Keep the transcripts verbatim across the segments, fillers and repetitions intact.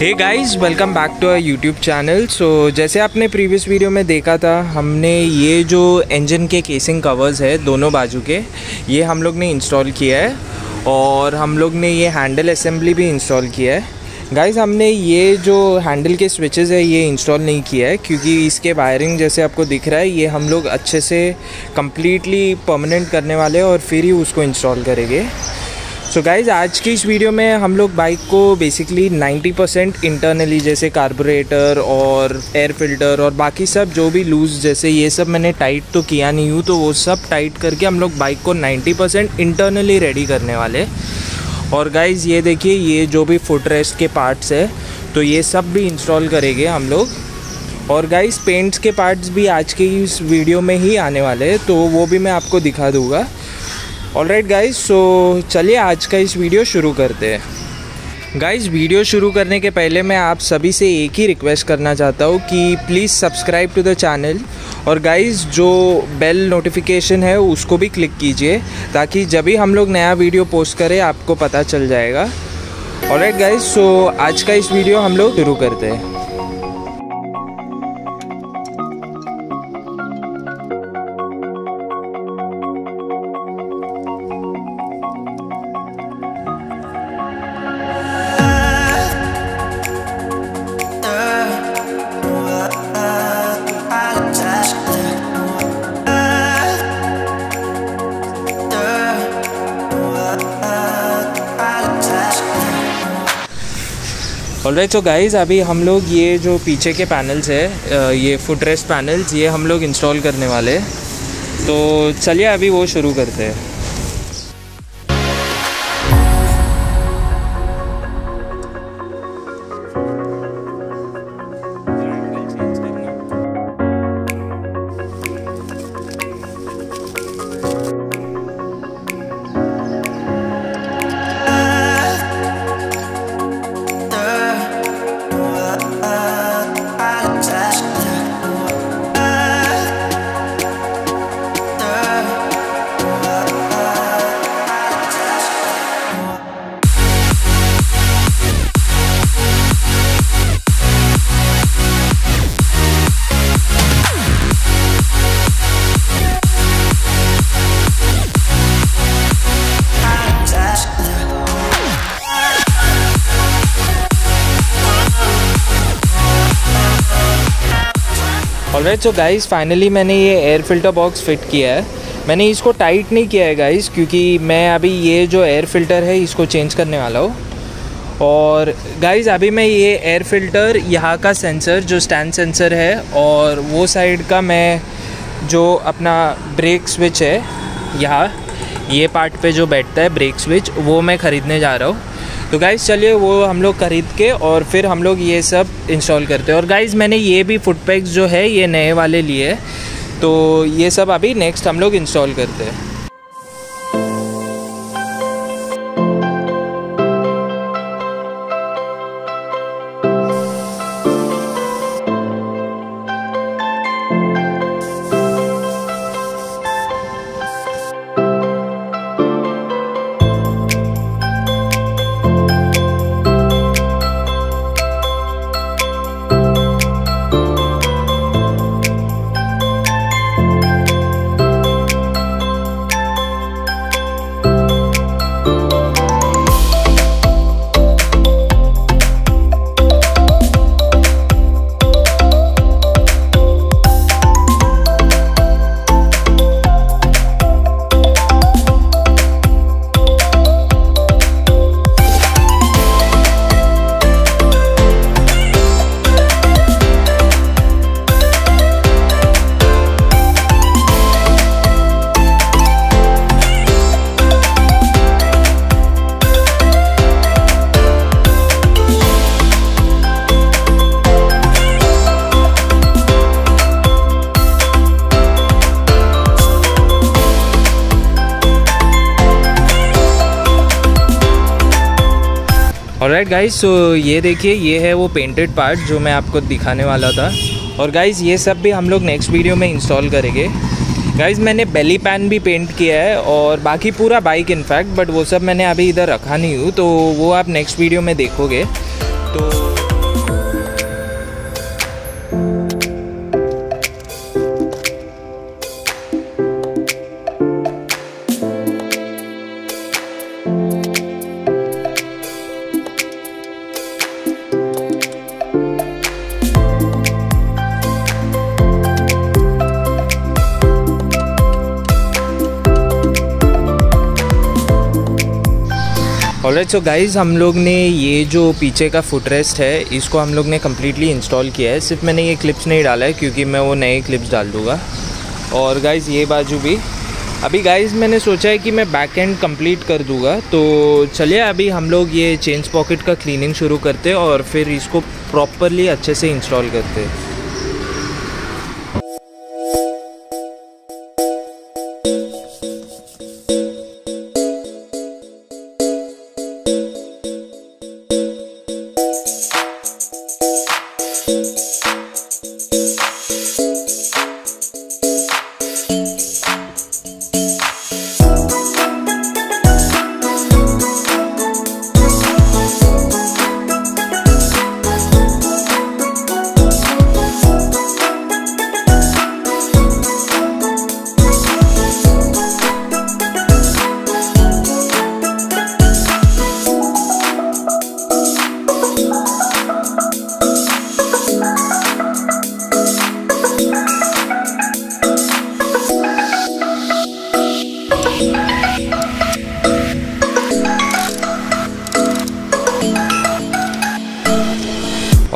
Hey guys, welcome back to our YouTube channel. So जैसे आपने previous video में देखा था, हमने ये जो इंजन के केसिंग कवर्स है दोनों बाजू के, ये हम लोग ने इंस्टॉल किया है और हम लोग ने ये हैंडल असेंबली भी इंस्टॉल किया है। गाइस, हमने ये जो हैंडल के स्विचेस है ये इंस्टॉल नहीं किया है क्योंकि इसके वायरिंग जैसे आपको दिख रहा है ये हम लोग अच्छे से कम्प्लीटली परमानेंट करने वाले और फिर ही उसको इंस्टॉल करेंगे। सो so गाइज़, आज की इस वीडियो में हम लोग बाइक को बेसिकली नब्बे परसेंट इंटरनली जैसे कार्बोरेटर और एयर फिल्टर और बाकी सब जो भी लूज़, जैसे ये सब मैंने टाइट तो किया नहीं हूँ, तो वो सब टाइट करके हम लोग बाइक को नब्बे परसेंट इंटरनली रेडी करने वाले। और गाइज़ ये देखिए, ये जो भी फुटरेस्ट के पार्ट्स है तो ये सब भी इंस्टॉल करेंगे हम लोग। और गाइज़ पेंट्स के पार्ट्स भी आज के इस वीडियो में ही आने वाले हैं, तो वो भी मैं आपको दिखा दूँगा। ऑलराइट गाइज, सो चलिए आज का इस वीडियो शुरू करते हैं। गाइज, वीडियो शुरू करने के पहले मैं आप सभी से एक ही रिक्वेस्ट करना चाहता हूँ कि please subscribe to the channel और गाइज जो बेल नोटिफिकेशन है उसको भी क्लिक कीजिए ताकि जब भी हम लोग नया वीडियो पोस्ट करें आपको पता चल जाएगा। ऑलराइट गाइज, सो आज का इस वीडियो हम लोग शुरू करते हैं। ऑलराइट, सो गाइज़ अभी हम लोग ये जो पीछे के पैनल्स है, ये फुटरेस्ट पैनल्स, ये हम लोग इंस्टॉल करने वाले हैं, तो चलिए अभी वो शुरू करते हैं। ऑलराइट, सो गाइज़ फाइनली मैंने ये एयर फिल्टर बॉक्स फिट किया है। मैंने इसको टाइट नहीं किया है गाइज़ क्योंकि मैं अभी ये जो एयर फिल्टर है इसको चेंज करने वाला हूँ। और गाइज़ अभी मैं ये एयर फिल्टर, यहाँ का सेंसर जो स्टैंड सेंसर है और वो साइड का मैं जो अपना ब्रेक स्विच है, यहाँ ये पार्ट पे जो बैठता है ब्रेक स्विच, वो मैं ख़रीदने जा रहा हूँ। तो गाइज़ चलिए वो हम लोग ख़रीद के और फिर हम लोग ये सब इंस्टॉल करते हैं। और गाइज़ मैंने ये भी फुट पैक्स जो है ये नए वाले लिए, तो ये सब अभी नेक्स्ट हम लोग इंस्टॉल करते हैं। ऑलराइट गाइज, सो ये देखिए, ये है वो पेंटेड पार्ट जो मैं आपको दिखाने वाला था। और गाइज़ ये सब भी हम लोग नेक्स्ट वीडियो में इंस्टॉल करेंगे। गाइज़ मैंने बेली पैन भी पेंट किया है और बाकी पूरा बाइक इनफैक्ट, बट वो सब मैंने अभी इधर रखा नहीं हूँ, तो वो आप नेक्स्ट वीडियो में देखोगे। तो ऑलराइट सो गाइज, हम लोग ने ये जो पीछे का फुटरेस्ट है इसको हम लोग ने कम्प्लीटली इंस्टॉल किया है। सिर्फ मैंने ये क्लिप्स नहीं डाला है क्योंकि मैं वो नए क्लिप्स डाल दूँगा। और गाइज़ ये बाजू भी अभी गाइज़ मैंने सोचा है कि मैं बैक एंड कम्प्लीट कर दूँगा। तो चलिए अभी हम लोग ये चेंज पॉकेट का क्लीनिंग शुरू करते हैं और फिर इसको प्रॉपरली अच्छे से इंस्टॉल करते हैं।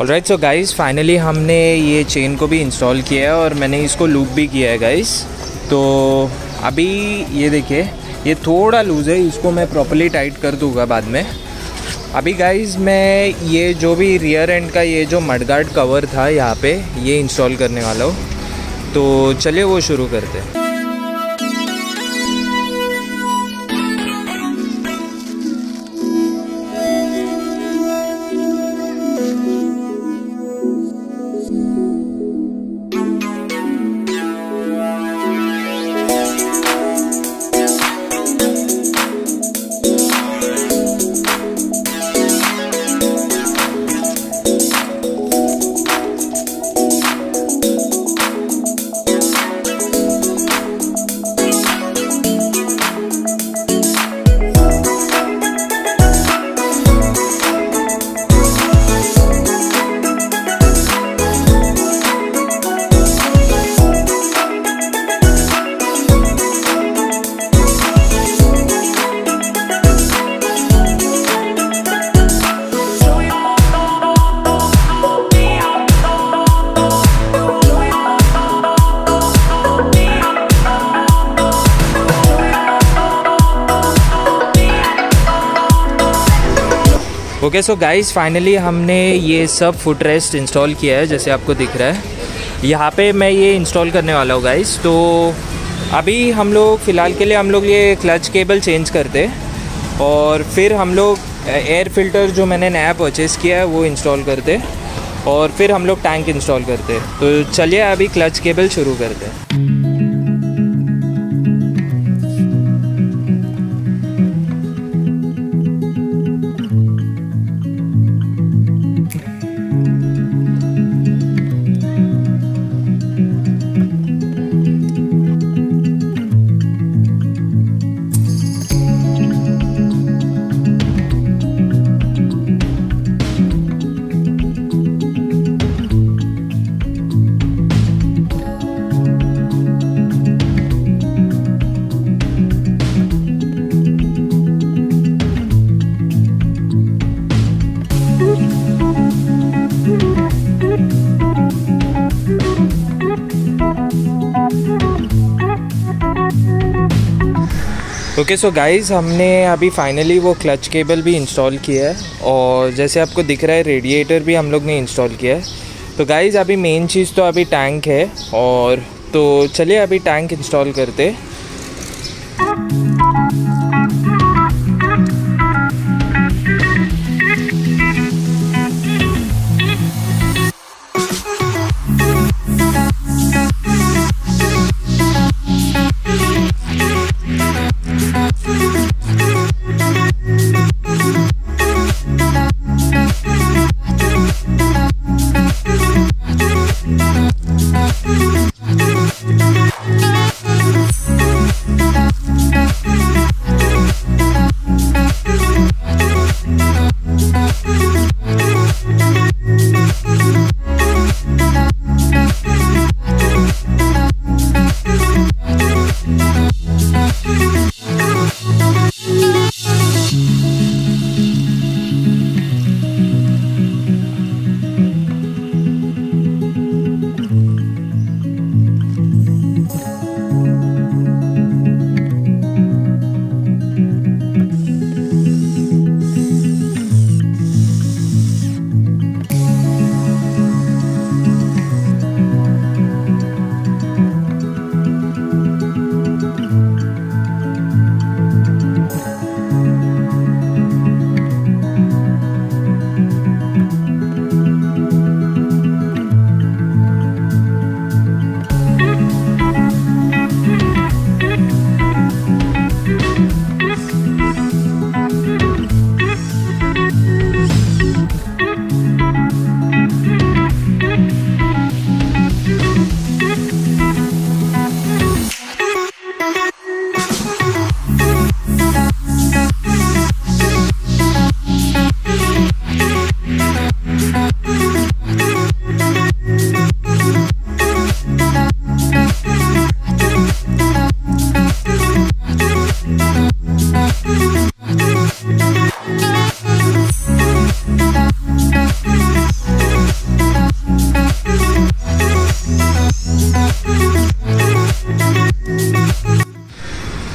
ऑलराइट सो गाइज़, फाइनली हमने ये चेन को भी इंस्टॉल किया है और मैंने इसको लूप भी किया है गाइज़। तो अभी ये देखिए, ये थोड़ा लूज़ है, इसको मैं प्रॉपर्ली टाइट कर दूंगा बाद में। अभी गाइज़ मैं ये जो भी रियर एंड का ये जो मडगार्ड कवर था यहाँ पे, ये इंस्टॉल करने वाला हूँ। तो चलिए वो शुरू करते हैं। ओके सो गाइज़, फाइनली हमने ये सब फुटरेस्ट इंस्टॉल किया है जैसे आपको दिख रहा है। यहाँ पे मैं ये इंस्टॉल करने वाला हूँ गाइज़। तो अभी हम लोग फ़िलहाल के लिए हम लोग ये क्लच केबल चेंज करते और फिर हम लोग एयर फिल्टर जो मैंने नया परचेज़ किया है वो इंस्टॉल करते और फिर हम लोग टैंक इंस्टॉल करते। तो चलिए अभी क्लच केबल शुरू करते हैं। ओके सो गाइज़, हमने अभी फाइनली वो क्लच केबल भी इंस्टॉल किया है और जैसे आपको दिख रहा है रेडिएटर भी हम लोग ने इंस्टॉल किया है। तो गाइज़ अभी मेन चीज़ तो अभी टैंक है और तो चलिए अभी टैंक इंस्टॉल करते।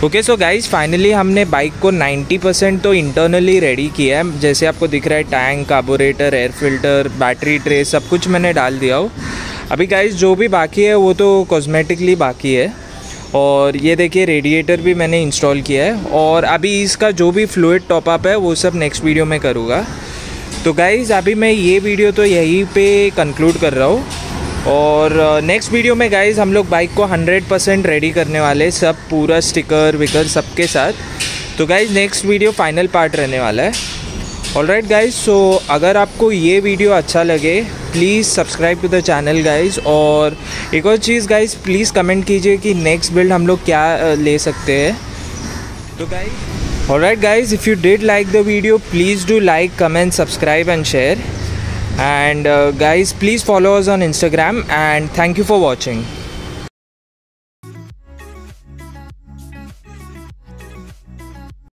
ओके सो गाइज़ फाइनली हमने बाइक को नाइंटी परसेंट तो इंटरनली रेडी किया है। जैसे आपको दिख रहा है tank, carburettor, air filter, battery tray सब कुछ मैंने डाल दिया हो। अभी गाइज़ जो भी बाकी है वो तो कॉस्मेटिकली बाकी है। और ये देखिए रेडिएटर भी मैंने इंस्टॉल किया है और अभी इसका जो भी फ्लूइड टॉपअप है वो सब नेक्स्ट वीडियो में करूँगा। तो गाइज़ अभी मैं ये वीडियो तो यहीं पे कंक्लूड कर रहा हूँ और नेक्स्ट वीडियो में गाइज़ हम लोग बाइक को हंड्रेड परसेंट रेडी करने वाले, सब पूरा स्टिकर विकर सब के साथ। तो guys next video final part रहने वाला है। ऑलराइट गाइज़, सो अगर आपको ये वीडियो अच्छा लगे please subscribe to the channel guys. और एक और चीज़ गाइज़, प्लीज़ कमेंट कीजिए कि नेक्स्ट बिल्ड हम लोग क्या ले सकते हैं। तो guys alright guys, if you did like the video please do like, comment, subscribe and share. And uh, guys, please follow us on Instagram and thank you for watching.